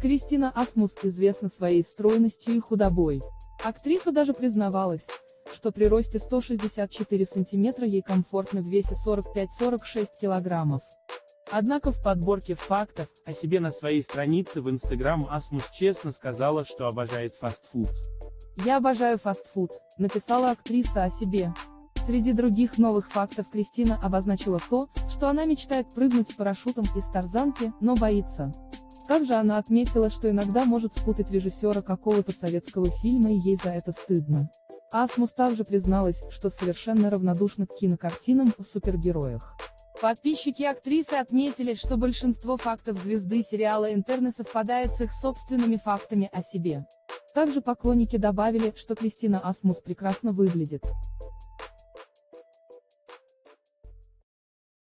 Кристина Асмус известна своей стройностью и худобой. Актриса даже признавалась, что при росте 164 сантиметра ей комфортно в весе 45-46 килограммов. Однако в подборке фактов о себе на своей странице в Instagram Асмус честно сказала, что обожает фастфуд. «Я обожаю фастфуд», — написала актриса о себе. Среди других новых фактов Кристина обозначила то, что она мечтает прыгнуть с парашютом из тарзанки, но боится. Также она отметила, что иногда может спутать режиссера какого-то советского фильма, и ей за это стыдно. Асмус также призналась, что совершенно равнодушна к кинокартинам о супергероях. Подписчики актрисы отметили, что большинство фактов звезды сериала «Интерны» совпадает с их собственными фактами о себе. Также поклонники добавили, что Кристина Асмус прекрасно выглядит.